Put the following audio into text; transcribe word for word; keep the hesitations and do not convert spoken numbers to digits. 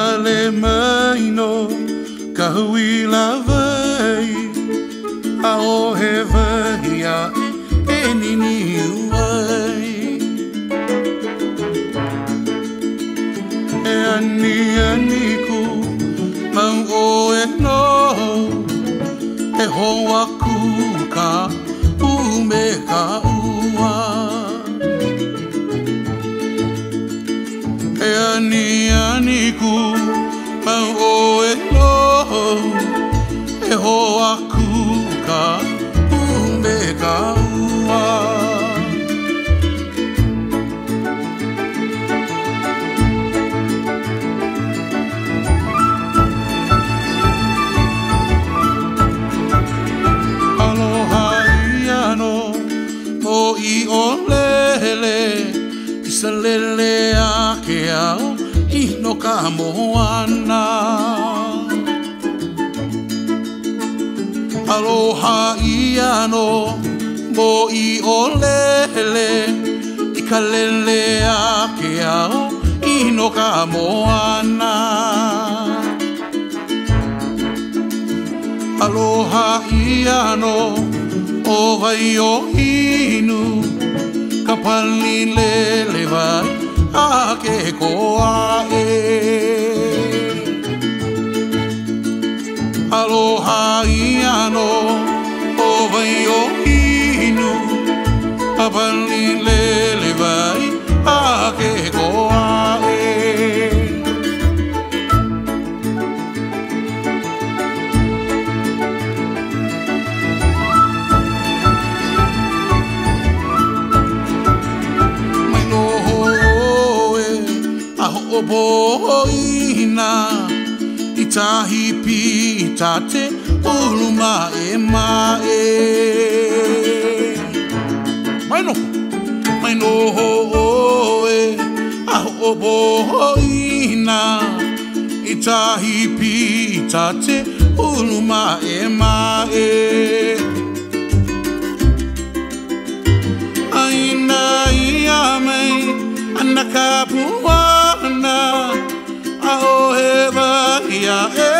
ולמיינו כהוי לבי האוהב היה איניני ווי אני אניקו מהו אינו אהו הקוקה ומקאווה Ani ani ku mau elo eho aku ka umbe kawa. Alohaiano o I olele. Isalelea ke ao ino ka moana Aloha iano mo I olele Ikalelea ke ao ino ka moana Aloha iano o vai o hinu Kapali lele vai ake koae Aloha iano o vai o inu Kapali lele vai ake koae Oboina itahi pitate uluma ema e maino maino oe oboina itahi pitate uluma ema e aina iame anakapu Aoheva ia e